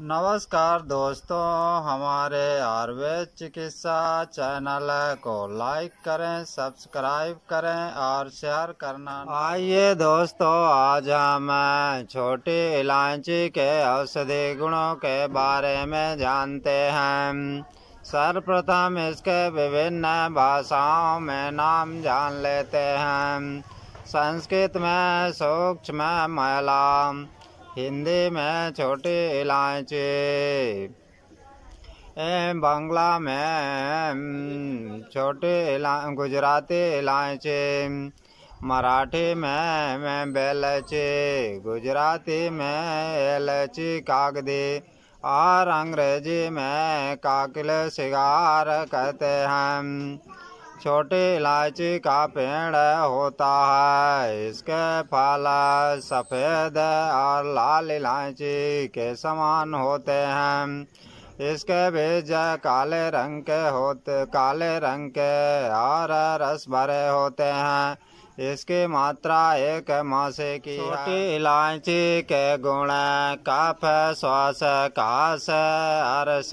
नमस्कार दोस्तों, हमारे आयुर्वेद चिकित्सा चैनल को लाइक करें, सब्सक्राइब करें और शेयर करना। आइए दोस्तों, आज हम छोटी इलायची के औषधि गुणों के बारे में जानते हैं। सर्वप्रथम इसके विभिन्न भाषाओं में नाम जान लेते हैं। संस्कृत में सूक्ष्म महिला, हिंदी में छोटी इलायची, बांग्ला में छोटी इलायची, गुजराती इलायची, मराठी में बेलची, गुजराती में एलची कागदी और अंग्रेजी में काकिल सिगार कहते हैं। छोटी इलायची का पेड़ होता है। इसके फल सफ़ेद और लाल इलायची के समान होते हैं। इसके बीज काले रंग के और रस भरे होते हैं। इसकी मात्रा 1 मासे की। छोटी इलायची के गुण कफ, श्वास, काश, अरस,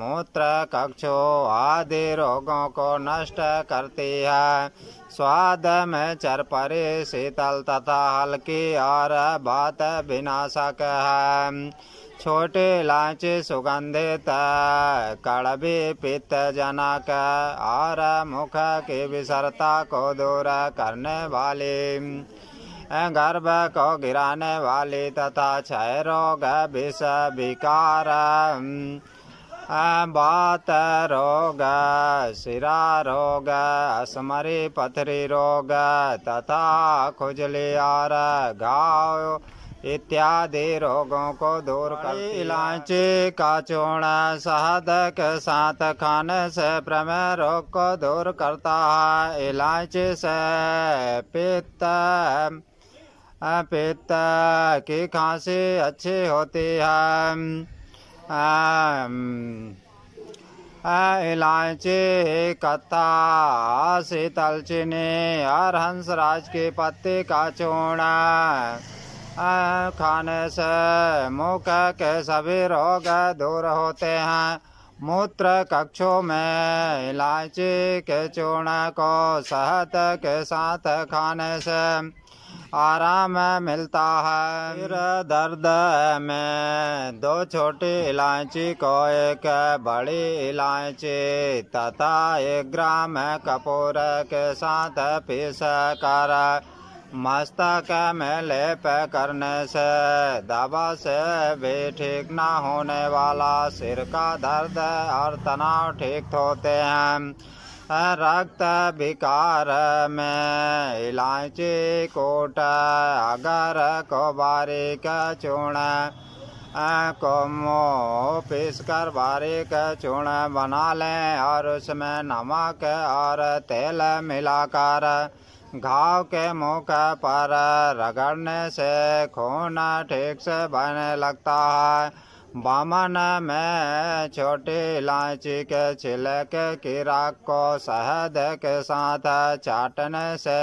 मूत्र, कक्षो आदि रोगों को नष्ट करती है। स्वाद में चरपरी, शीतल तथा हल्की और बात विनाशक है। छोटी इलायची सुगंधित, कड़वी, पित्तजनक और मुख की विषारता को दूर करने वाली, गर्भ को गिराने वाली तथा क्षय रोग, विष विकार, बात रोग, शिरा रोग, असमरी पथरी रोग तथा खुजली और घाव इत्यादि रोगों को दूर करती है। इलायची का चूर्ण शहद के साथ खाने से प्रमेह रोग को दूर करता है। इलायची से पित्त की खांसी अच्छी होती है। इलायची कत्था, शीतल चीनी और हंसराज की पत्ती का चूर्ण खाने से मुख के सभी रोग दूर होते हैं। मूत्र कक्षों में इलायची के चूर्ण को शहद के साथ खाने से आराम मिलता है। सिर दर्द में 2 छोटी इलायची को 1 बड़ी इलायची तथा 1 ग्राम कपूर के साथ पीस कर मस्तक में लेप करने से दवा से भी ठीक ना होने वाला सिर का दर्द और तनाव ठीक होते हैं। रक्त विकार में इलायची कोट, अगर को बारीक चूर्ण को मोह पीस कर बारीक चूर्ण बना लें और उसमें नमक और तेल मिलाकर घाव के मुख पर रगड़ने से खून ठीक से बहने लगता है। बामन में छोटी इलायची के छिलके की राख को शहद के साथ चाटने से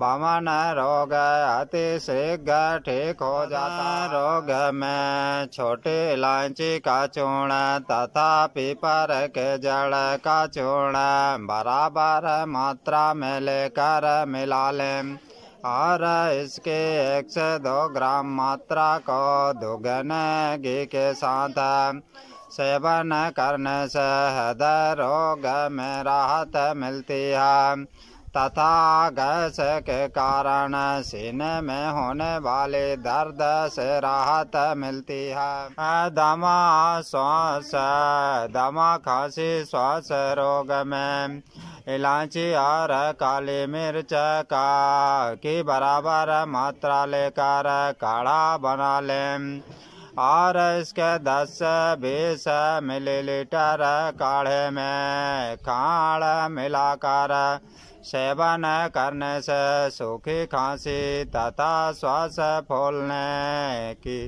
बामन रोग अति शीघ्र ठीक हो जाता। रोग में छोटी इलायची का चूर्ण तथा पीपर के जड़ का चूर्ण बराबर मात्रा में लेकर मिला लें और इसके 1 से 2 ग्राम मात्रा को दुगने घी के साथ सेवन करने से हृदय रोग में राहत मिलती है तथा गैस के कारण सीने में होने वाले दर्द से राहत मिलती है। दमा, खांसी, श्वास रोग में इलायची और काली मिर्च की बराबर मात्रा लेकर काढ़ा बना लें और इसके 10 से 20 मिलीलीटर काढ़े में खांड मिलाकर सेवन करने से सूखी खांसी तथा श्वास फूलने की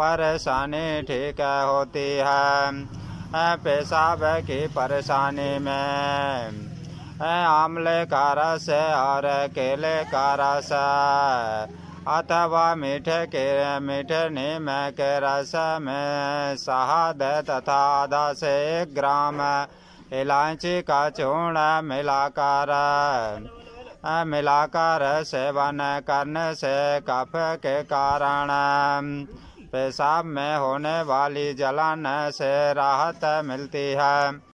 परेशानी ठीक होती है। पेशाब की परेशानी में आंवले का रस और केले का रस अथवा मीठे नीम के रस में शहद तथा 10 ग्राम इलायची का चूर्ण मिलाकर सेवन करने से कफ के कारण पेशाब में होने वाली जलन से राहत मिलती है।